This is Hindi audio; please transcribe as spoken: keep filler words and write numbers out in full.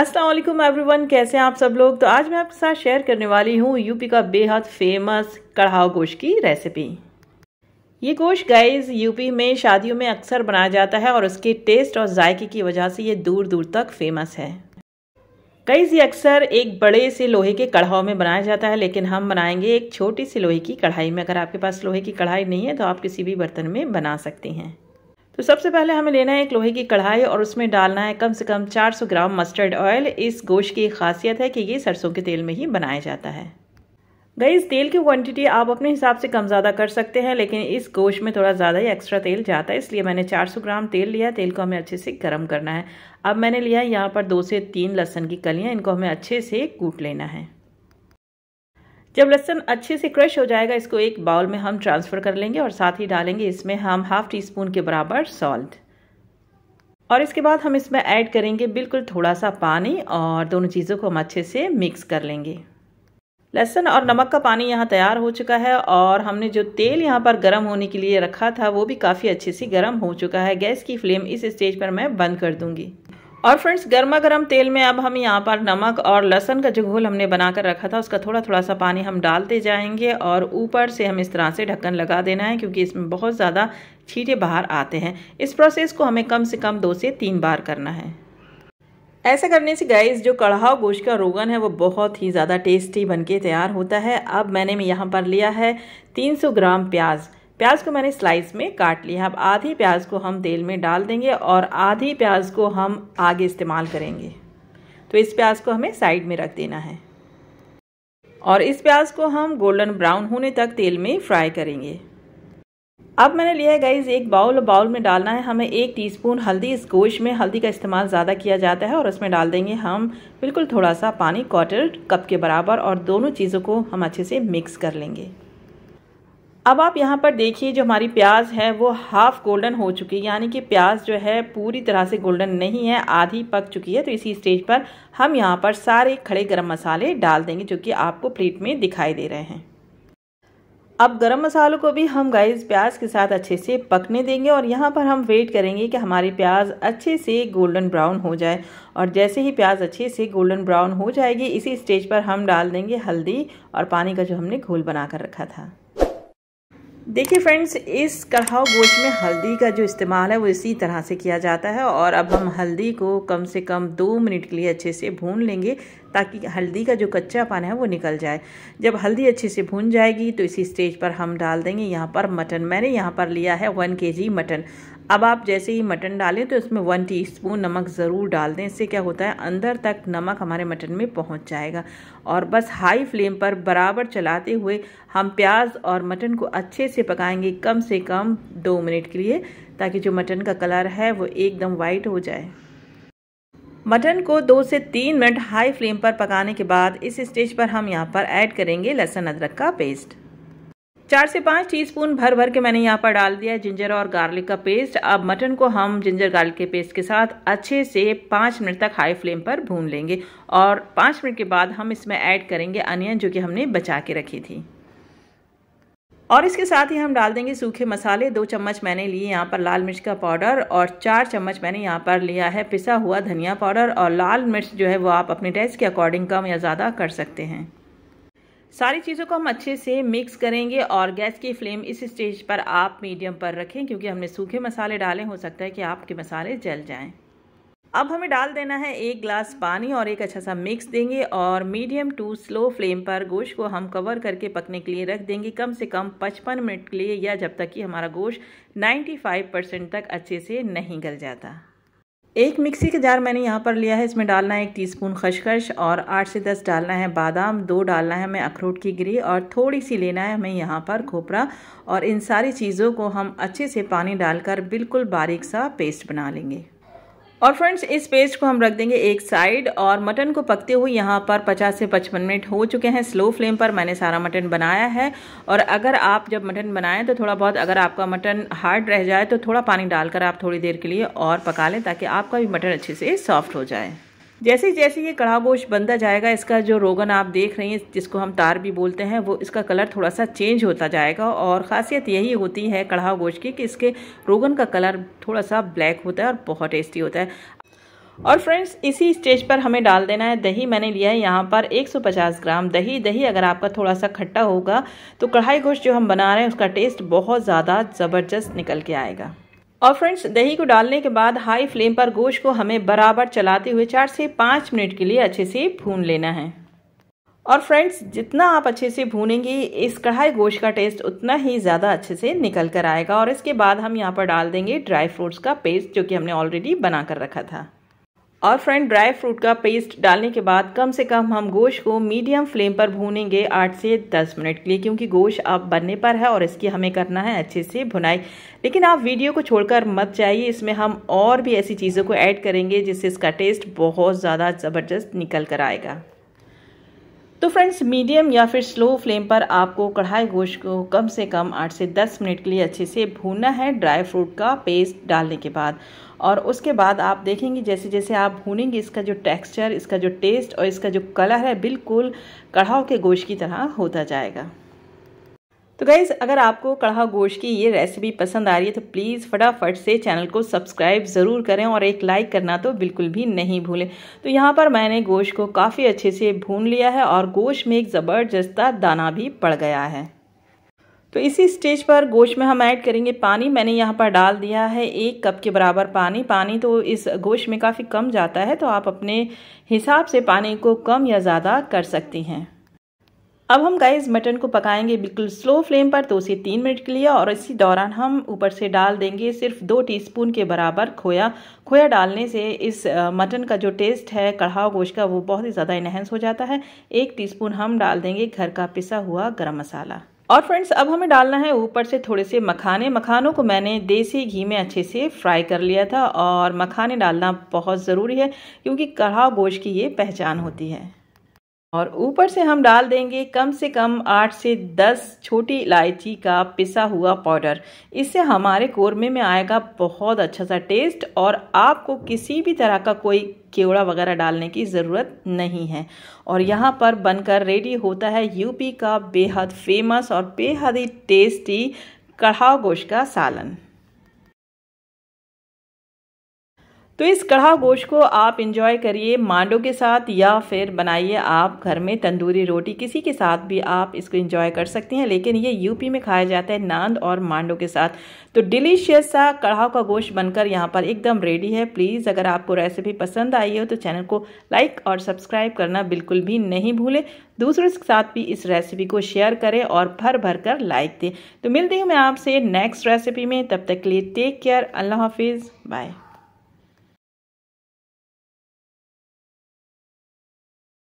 अस्सलाम वालेकुम एवरीवन, कैसे हैं आप सब लोग। तो आज मैं आपके साथ शेयर करने वाली हूँ यूपी का बेहद फेमस कढ़ाओ गोश्त की रेसिपी। ये गोश्त गाइस यूपी में शादियों में अक्सर बनाया जाता है और उसके टेस्ट और जायके की वजह से ये दूर दूर तक फेमस है। गाइस ये अक्सर एक बड़े से लोहे के कढ़ाओ में बनाया जाता है, लेकिन हम बनाएंगे एक छोटी सी लोहे की कढ़ाई में। अगर आपके पास लोहे की कढ़ाई नहीं है तो आप किसी भी बर्तन में बना सकती हैं। तो सबसे पहले हमें लेना है एक लोहे की कढ़ाई और उसमें डालना है कम से कम चार सौ ग्राम मस्टर्ड ऑयल। इस गोश्त की खासियत है कि ये सरसों के तेल में ही बनाया जाता है। गाइस तेल की क्वांटिटी आप अपने हिसाब से कम ज़्यादा कर सकते हैं, लेकिन इस गोश्त में थोड़ा ज़्यादा ही एक्स्ट्रा तेल जाता है, इसलिए मैंने चार सौ ग्राम तेल लिया। तेल को हमें अच्छे से गर्म करना है। अब मैंने लिया है यहाँ पर दो से तीन लहसुन की कलियाँ, इनको हमें अच्छे से कूट लेना है। जब लहसुन अच्छे से क्रश हो जाएगा इसको एक बाउल में हम ट्रांसफ़र कर लेंगे और साथ ही डालेंगे इसमें हम हाफ टी स्पून के बराबर सॉल्ट, और इसके बाद हम इसमें ऐड करेंगे बिल्कुल थोड़ा सा पानी और दोनों चीज़ों को हम अच्छे से मिक्स कर लेंगे। लहसुन और नमक का पानी यहाँ तैयार हो चुका है और हमने जो तेल यहाँ पर गर्म होने के लिए रखा था वो भी काफ़ी अच्छे से गर्म हो चुका है। गैस की फ्लेम इस स्टेज पर मैं बंद कर दूँगी। और फ्रेंड्स गर्मा गर्म तेल में अब हम यहाँ पर नमक और लहसुन का जो घोल हमने बनाकर रखा था उसका थोड़ा थोड़ा सा पानी हम डालते जाएंगे और ऊपर से हम इस तरह से ढक्कन लगा देना है, क्योंकि इसमें बहुत ज़्यादा छींटे बाहर आते हैं। इस प्रोसेस को हमें कम से कम दो से तीन बार करना है। ऐसा करने से गाइस जो कढ़ाओ गोश्त का रोगन है वो बहुत ही ज़्यादा टेस्टी बनके तैयार होता है। अब मैंने यहाँ पर लिया है तीन सौ ग्राम प्याज। प्याज को मैंने स्लाइस में काट लिया। अब आधी प्याज को हम तेल में डाल देंगे और आधी प्याज को हम आगे इस्तेमाल करेंगे, तो इस प्याज को हमें साइड में रख देना है और इस प्याज को हम गोल्डन ब्राउन होने तक तेल में फ्राई करेंगे। अब मैंने लिया है गाइस एक बाउल। बाउल में डालना है हमें एक टीस्पून हल्दी। इस गोश्त में हल्दी का इस्तेमाल ज़्यादा किया जाता है और उसमें डाल देंगे हम बिल्कुल थोड़ा सा पानी, क्वार्टर कप के बराबर, और दोनों चीज़ों को हम अच्छे से मिक्स कर लेंगे। अब आप यहाँ पर देखिए जो हमारी प्याज है वो हाफ गोल्डन हो चुकी है, यानी कि प्याज जो है पूरी तरह से गोल्डन नहीं है, आधी पक चुकी है। तो इसी स्टेज पर हम यहाँ पर सारे खड़े गरम मसाले डाल देंगे जो कि आपको प्लेट में दिखाई दे रहे हैं। अब गरम मसालों को भी हम गाइस प्याज के साथ अच्छे से पकने देंगे और यहाँ पर हम वेट करेंगे कि हमारी प्याज अच्छे से गोल्डन ब्राउन हो जाए। और जैसे ही प्याज अच्छे से गोल्डन ब्राउन हो जाएगी इसी स्टेज पर हम डाल देंगे हल्दी और पानी का जो हमने घोल बना कर रखा था। देखिए फ्रेंड्स इस कढ़ाओ गोश्त में हल्दी का जो इस्तेमाल है वो इसी तरह से किया जाता है। और अब हम हल्दी को कम से कम दो मिनट के लिए अच्छे से भून लेंगे ताकि हल्दी का जो कच्चापन है वो निकल जाए। जब हल्दी अच्छे से भून जाएगी तो इसी स्टेज पर हम डाल देंगे यहाँ पर मटन। मैंने यहाँ पर लिया है वन केजी मटन। अब आप जैसे ही मटन डालें तो इसमें वन टीस्पून नमक ज़रूर डाल दें। इससे क्या होता है अंदर तक नमक हमारे मटन में पहुंच जाएगा। और बस हाई फ्लेम पर बराबर चलाते हुए हम प्याज और मटन को अच्छे से पकाएंगे कम से कम दो मिनट के लिए, ताकि जो मटन का कलर है वो एकदम वाइट हो जाए। मटन को दो से तीन मिनट हाई फ्लेम पर पकाने के बाद इस स्टेज पर हम यहाँ पर ऐड करेंगे लहसुन अदरक का पेस्ट। चार से पाँच टीस्पून भर भर के मैंने यहाँ पर डाल दिया है जिंजर और गार्लिक का पेस्ट। अब मटन को हम जिंजर गार्लिक के पेस्ट के साथ अच्छे से पाँच मिनट तक हाई फ्लेम पर भून लेंगे और पाँच मिनट के बाद हम इसमें ऐड करेंगे अनियन जो कि हमने बचा के रखी थी। और इसके साथ ही हम डाल देंगे सूखे मसाले। दो चम्मच मैंने लिए यहाँ पर लाल मिर्च का पाउडर और चार चम्मच मैंने यहाँ पर लिया है पिसा हुआ धनिया पाउडर। और लाल मिर्च जो है वो आप अपने टेस्ट के अकॉर्डिंग कम या ज़्यादा कर सकते हैं। सारी चीज़ों को हम अच्छे से मिक्स करेंगे और गैस की फ्लेम इस स्टेज पर आप मीडियम पर रखें, क्योंकि हमने सूखे मसाले डाले, हो सकता है कि आपके मसाले जल जाएं। अब हमें डाल देना है एक गिलास पानी और एक अच्छा सा मिक्स देंगे और मीडियम टू स्लो फ्लेम पर गोश्त को हम कवर करके पकने के लिए रख देंगे कम से कम पचपन मिनट के लिए, या जब तक कि हमारा गोश्त नाइन्टी फाइव परसेंट तक अच्छे से नहीं गल जाता। एक मिक्सी का जार मैंने यहाँ पर लिया है। इसमें डालना है एक टीस्पून खसखस और आठ से दस डालना है बादाम, दो डालना है हमें अखरोट की गिरी और थोड़ी सी लेना है हमें यहाँ पर खोपरा। और इन सारी चीज़ों को हम अच्छे से पानी डालकर बिल्कुल बारीक सा पेस्ट बना लेंगे। और फ्रेंड्स इस पेस्ट को हम रख देंगे एक साइड। और मटन को पकते हुए यहाँ पर पचास से पचपन मिनट हो चुके हैं। स्लो फ्लेम पर मैंने सारा मटन बनाया है। और अगर आप जब मटन बनाएं तो थोड़ा बहुत अगर आपका मटन हार्ड रह जाए तो थोड़ा पानी डालकर आप थोड़ी देर के लिए और पका लें, ताकि आपका भी मटन अच्छे से सॉफ्ट हो जाए। जैसे जैसे ये कढ़ाओ गोश्त बनता जाएगा इसका जो रोगन आप देख रही हैं, जिसको हम तार भी बोलते हैं, वो इसका कलर थोड़ा सा चेंज होता जाएगा। और ख़ासियत यही होती है कढ़ाओ गोश्त की कि इसके रोगन का कलर थोड़ा सा ब्लैक होता है और बहुत टेस्टी होता है। और फ्रेंड्स इसी स्टेज पर हमें डाल देना है दही। मैंने लिया है यहाँ पर एक सौ पचास ग्राम दही। दही अगर आपका थोड़ा सा खट्टा होगा तो कढ़ाई गोश्त जो हम बना रहे हैं उसका टेस्ट बहुत ज़्यादा ज़बरदस्त निकल के आएगा। और फ्रेंड्स दही को डालने के बाद हाई फ्लेम पर गोश्त को हमें बराबर चलाते हुए चार से पाँच मिनट के लिए अच्छे से भून लेना है। और फ्रेंड्स जितना आप अच्छे से भूनेंगे इस कढ़ाई गोश्त का टेस्ट उतना ही ज़्यादा अच्छे से निकल कर आएगा। और इसके बाद हम यहाँ पर डाल देंगे ड्राई फ्रूट्स का पेस्ट जो कि हमने ऑलरेडी बना कर रखा था। और फ्रेंड ड्राई फ्रूट का पेस्ट डालने के बाद कम से कम हम गोश्त को मीडियम फ्लेम पर भूनेंगे आठ से दस मिनट के लिए, क्योंकि गोश्त अब बनने पर है और इसकी हमें करना है अच्छे से भुनाई। लेकिन आप वीडियो को छोड़कर मत जाइए, इसमें हम और भी ऐसी चीज़ों को ऐड करेंगे जिससे इसका टेस्ट बहुत ज़्यादा ज़बरदस्त निकल कर आएगा। तो फ्रेंड्स मीडियम या फिर स्लो फ्लेम पर आपको कढ़ाई गोश्त को कम से कम आठ से दस मिनट के लिए अच्छे से भूनना है ड्राई फ्रूट का पेस्ट डालने के बाद। और उसके बाद आप देखेंगे जैसे जैसे आप भूनेंगे इसका जो टेक्सचर, इसका जो टेस्ट और इसका जो कलर है बिल्कुल कढ़ाओ के गोश्त की तरह होता जाएगा। तो गाइज़ अगर आपको कढ़ाओ गोश्त की ये रेसिपी पसंद आ रही है तो प्लीज़ फटाफट से चैनल को सब्सक्राइब ज़रूर करें और एक लाइक करना तो बिल्कुल भी नहीं भूलें। तो यहाँ पर मैंने गोश्त को काफ़ी अच्छे से भून लिया है और गोश्त में एक ज़बरदस्त दाना भी पड़ गया है। तो इसी स्टेज पर गोश्त में हम ऐड करेंगे पानी। मैंने यहाँ पर डाल दिया है एक कप के बराबर पानी। पानी तो इस गोश्त में काफ़ी कम जाता है, तो आप अपने हिसाब से पानी को कम या ज़्यादा कर सकती हैं। अब हम गाइस मटन को पकाएंगे बिल्कुल स्लो फ्लेम पर दो से तीन मिनट के लिए। और इसी दौरान हम ऊपर से डाल देंगे सिर्फ दो टीस्पून के बराबर खोया। खोया डालने से इस मटन का जो टेस्ट है कढ़ाओ गोश्त का वो बहुत ही ज़्यादा इनहेंस हो जाता है। एक टीस्पून हम डाल देंगे घर का पिसा हुआ गरम मसाला। और फ्रेंड्स अब हमें डालना है ऊपर से थोड़े से मखाने। मखानों को मैंने देसी घी में अच्छे से फ्राई कर लिया था और मखाने डालना बहुत ज़रूरी है क्योंकि कढ़ाओ गोश्त की ये पहचान होती है। और ऊपर से हम डाल देंगे कम से कम आठ से दस छोटी इलायची का पिसा हुआ पाउडर। इससे हमारे कोरमे में आएगा बहुत अच्छा सा टेस्ट और आपको किसी भी तरह का कोई केवड़ा वगैरह डालने की ज़रूरत नहीं है। और यहाँ पर बनकर रेडी होता है यूपी का बेहद फेमस और बेहद ही टेस्टी कढ़ाओ गोश्त का सालन। तो इस कढ़ाओ गोश्त को आप इंजॉय करिए मांडो के साथ या फिर बनाइए आप घर में तंदूरी रोटी, किसी के साथ भी आप इसको इंजॉय कर सकती हैं। लेकिन ये यूपी में खाया जाता है नांद और मांडो के साथ। तो डिलीशियस सा कढ़ाओ का गोश्त बनकर यहाँ पर एकदम रेडी है। प्लीज़ अगर आपको रेसिपी पसंद आई हो तो चैनल को लाइक और सब्सक्राइब करना बिल्कुल भी नहीं भूलें। दूसरों के साथ भी इस रेसिपी को शेयर करें और भर भर कर लाइक दें। तो मिलती हूँ मैं आपसे नेक्स्ट रेसिपी में, तब तक के लिए टेक केयर, अल्लाह हाफिज़, बाय।